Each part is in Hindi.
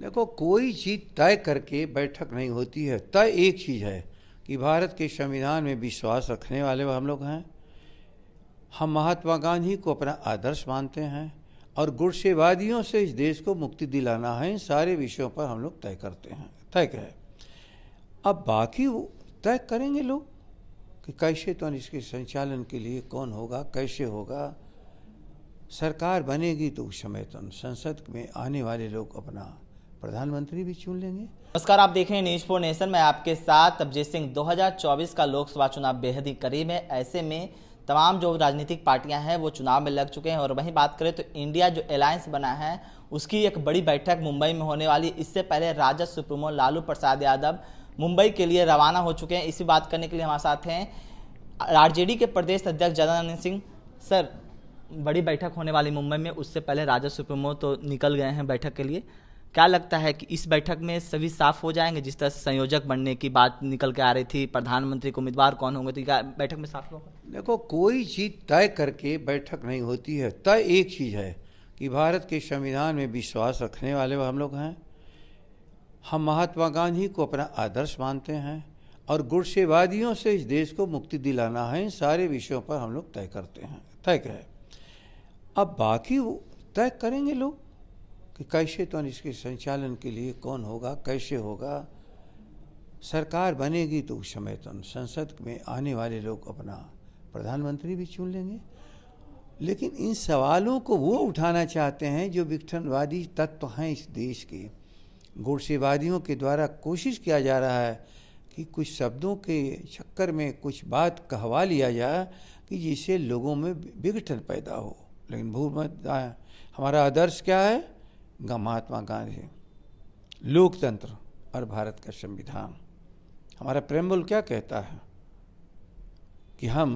देखो, कोई चीज़ तय करके बैठक नहीं होती है। तय एक चीज़ है कि भारत के संविधान में विश्वास रखने वाले हम लोग हैं। हम महात्मा गांधी को अपना आदर्श मानते हैं और गुटसेवादियों से इस देश को मुक्ति दिलाना है। इन सारे विषयों पर हम लोग तय करते हैं, तय करें। अब बाकी वो तय करेंगे लोग कि कैसे, तो इसके संचालन के लिए कौन होगा, कैसे होगा। सरकार बनेगी तो उस समय तो संसद में आने वाले लोग अपना प्रधानमंत्री भी चुन लेंगे। नमस्कार, आप देख रहे हैं न्यूज़ फोर नेशन में आपके साथ अभजीत सिंह। 2024 का लोकसभा चुनाव बेहद ही करीब है। ऐसे में तमाम जो राजनीतिक पार्टियां हैं वो चुनाव में लग चुके हैं। और वहीं बात करें तो इंडिया जो अलायंस बना है उसकी एक बड़ी बैठक मुंबई में होने वाली। इससे पहले राजद सुप्रीमो लालू प्रसाद यादव मुंबई के लिए रवाना हो चुके हैं। इसी बात करने के लिए हमारे साथ हैं आरजेडी के प्रदेश अध्यक्ष जगदानंद सिंह। सर, बड़ी बैठक होने वाली मुंबई में, उससे पहले राजद सुप्रीमो तो निकल गए हैं बैठक के लिए। क्या लगता है कि इस बैठक में सभी साफ हो जाएंगे? जिस तरह से संयोजक बनने की बात निकल के आ रही थी, प्रधानमंत्री के उम्मीदवार कौन होंगे, तो क्या बैठक में साफ होगा? देखो, कोई चीज़ तय करके बैठक नहीं होती है। तय एक चीज़ है कि भारत के संविधान में विश्वास रखने वाले हम लोग हैं। हम महात्मा गांधी को अपना आदर्श मानते हैं और गुटसेवादियों से इस देश को मुक्ति दिलाना है। इन सारे विषयों पर हम लोग तय करते हैं, तय करें। अब बाकी वो तय करेंगे लोग कि कैसे, तो इसके संचालन के लिए कौन होगा, कैसे होगा। सरकार बनेगी तो उस समय तो संसद में आने वाले लोग अपना प्रधानमंत्री भी चुन लेंगे। लेकिन इन सवालों को वो उठाना चाहते हैं जो विघटनवादी तत्व हैं इस देश के। गुटसेवादियों के द्वारा कोशिश किया जा रहा है कि कुछ शब्दों के चक्कर में कुछ बात कहवा लिया जाए कि जिससे लोगों में विघटन पैदा हो। लेकिन भूल मत आए, हमारा आदर्श क्या है? महात्मा गांधी, लोकतंत्र और भारत का संविधान। हमारा प्रेम्बल क्या कहता है कि हम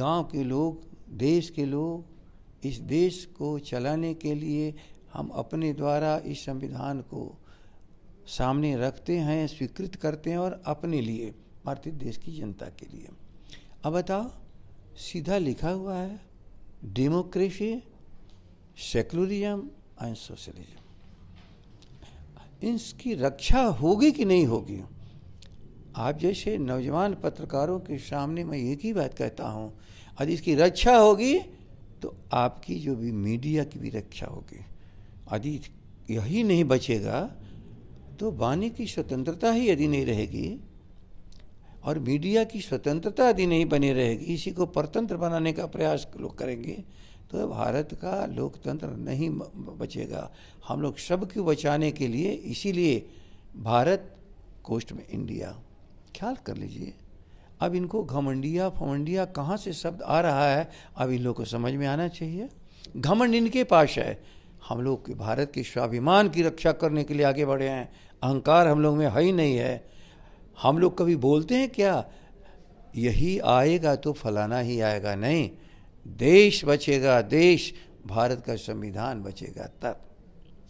गांव के लोग, देश के लोग, इस देश को चलाने के लिए हम अपने द्वारा इस संविधान को सामने रखते हैं, स्वीकृत करते हैं और अपने लिए, भारतीय देश की जनता के लिए। अब बताओ, सीधा लिखा हुआ है डेमोक्रेसी, सेकुलरिज्म एंड सोशलिज्म। इसकी रक्षा होगी कि नहीं होगी? आप जैसे नौजवान पत्रकारों के सामने मैं एक ही बात कहता हूँ, यदि इसकी रक्षा होगी तो आपकी जो भी मीडिया की भी रक्षा होगी। यदि यही नहीं बचेगा तो वाणी की स्वतंत्रता ही यदि नहीं रहेगी और मीडिया की स्वतंत्रता यदि नहीं बनी रहेगी, इसी को परतंत्र बनाने का प्रयास लोग करेंगे, तो भारत का लोकतंत्र नहीं बचेगा। हम लोग सबको बचाने के लिए, इसीलिए भारत कोस्ट में इंडिया, ख्याल कर लीजिए। अब इनको घमंडिया फमंडिया कहाँ से शब्द आ रहा है, अब इन लोगों को समझ में आना चाहिए। घमंड इनके पास है। हम लोग के भारत के स्वाभिमान की रक्षा करने के लिए आगे बढ़े हैं। अहंकार हम लोग में है ही नहीं है। हम लोग कभी बोलते हैं क्या, यही आएगा तो फलाना ही आएगा? नहीं, देश बचेगा, देश, भारत का संविधान बचेगा तब।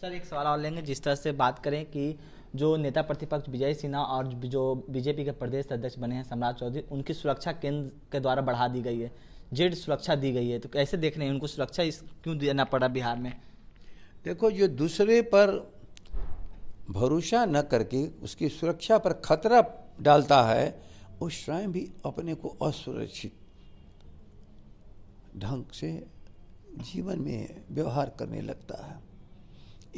सर, एक सवाल और लेंगे। जिस तरह से बात करें कि जो नेता प्रतिपक्ष विजय सिन्हा और जो बीजेपी के प्रदेश अध्यक्ष बने हैं सम्राट चौधरी, उनकी सुरक्षा केंद्र के द्वारा बढ़ा दी गई है, जेड सुरक्षा दी गई है, तो कैसे देख रहे हैं उनको? सुरक्षा क्यों देना पड़ा बिहार में? देखो, जो दूसरे पर भरोसा न करके उसकी सुरक्षा पर खतरा डालता है, वो स्वयं भी अपने को असुरक्षित ढंग से जीवन में व्यवहार करने लगता है।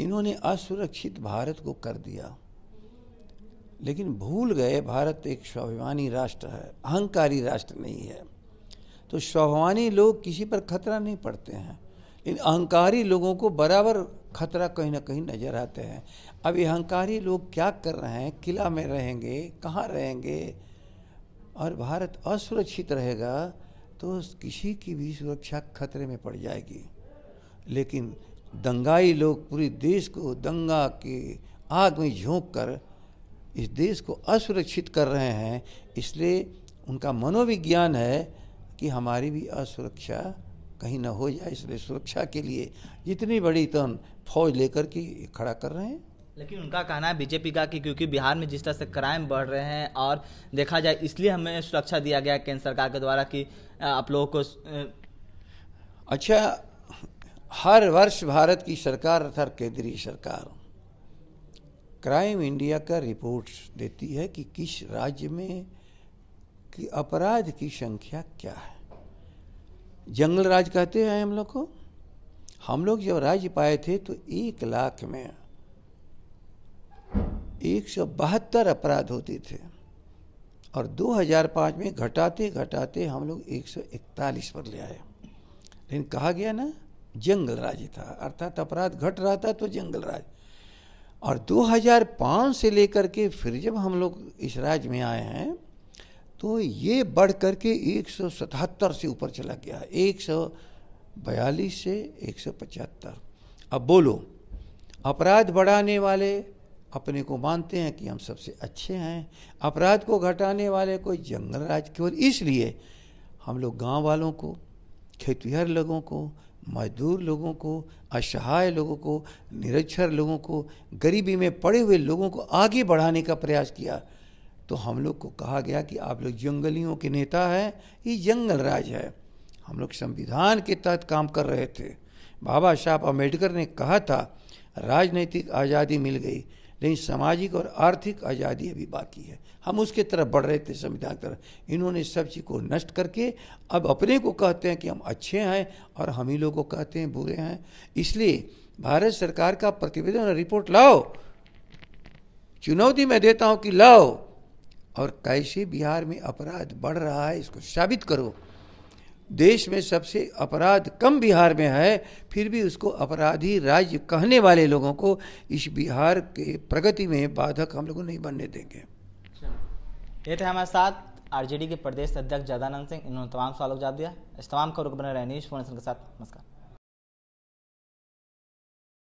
इन्होंने असुरक्षित भारत को कर दिया, लेकिन भूल गए भारत एक स्वाभिमानी राष्ट्र है, अहंकारी राष्ट्र नहीं है। तो स्वाभिमानी लोग किसी पर खतरा नहीं पड़ते हैं। इन अहंकारी लोगों को बराबर खतरा कहीं ना कहीं नज़र आते हैं। अब ये अहंकारी लोग क्या कर रहे हैं? किला में रहेंगे, कहाँ रहेंगे? और भारत असुरक्षित रहेगा तो किसी की भी सुरक्षा खतरे में पड़ जाएगी। लेकिन दंगाई लोग पूरे देश को दंगा के आग में झोंक कर इस देश को असुरक्षित कर रहे हैं। इसलिए उनका मनोविज्ञान है कि हमारी भी असुरक्षा कहीं ना हो जाए, इसलिए सुरक्षा के लिए जितनी बड़ी तन फौज लेकर के खड़ा कर रहे हैं। लेकिन उनका कहना है बीजेपी का कि क्योंकि बिहार में जिस तरह से क्राइम बढ़ रहे हैं और देखा जाए, इसलिए हमें सुरक्षा दिया गया केंद्र सरकार के द्वारा कि आप लोगों को। अच्छा, हर वर्ष भारत की सरकार अर्थात केंद्रीय सरकार क्राइम इंडिया का रिपोर्ट देती है कि किस राज्य में कि अपराध की संख्या क्या है। जंगल राज कहते हैं हम लोग को। हम लोग जब राज्य पाए थे तो 1 लाख में 172 अपराध होते थे और 2005 में घटाते घटाते हम लोग 141 पर ले आए। लेकिन कहा गया ना जंगल राज्य था, अर्थात अपराध घट रहा था तो जंगल राज्य। और 2005 से लेकर के फिर जब हम लोग इस राज्य में आए हैं तो ये बढ़ करके 177 से ऊपर चला गया, 142 से 175। अब बोलो, अपराध बढ़ाने वाले अपने को मानते हैं कि हम सबसे अच्छे हैं, अपराध को घटाने वाले कोई जंगल राज। केवल इसलिए हम लोग गांव वालों को, खेतिहर लोगों को, मजदूर लोगों को, असहाय लोगों को, निरक्षर लोगों को, गरीबी में पड़े हुए लोगों को आगे बढ़ाने का प्रयास किया तो हम लोग को कहा गया कि आप लोग जंगलियों के नेता हैं, ये जंगल राज है। हम लोग संविधान के तहत काम कर रहे थे। बाबा साहब अम्बेडकर ने कहा था राजनीतिक आज़ादी मिल गई लेकिन सामाजिक और आर्थिक आज़ादी अभी बाकी है। हम उसके तरफ बढ़ रहे थे, संविधान की तरफ। इन्होंने सब चीज़ को नष्ट करके अब अपने को कहते हैं कि हम अच्छे हैं और हम ही लोगों को कहते हैं बुरे हैं। इसलिए भारत सरकार का प्रतिवेदन और रिपोर्ट लाओ, चुनौती मैं देता हूँ कि लाओ, और कैसे बिहार में अपराध बढ़ रहा है इसको साबित करो। देश में सबसे अपराध कम बिहार में है, फिर भी उसको अपराधी राज्य कहने वाले लोगों को इस बिहार के प्रगति में बाधक हम लोगों नहीं बनने देंगे। ये थे हमारे साथ आरजेडी के प्रदेश अध्यक्ष जगदानंद सिंह। इन्होंने तमाम सवालों का जवाब दिया। इस तमाम खबरों को बने रहे न्यूज़ फोर नेशन के साथ। नमस्कार।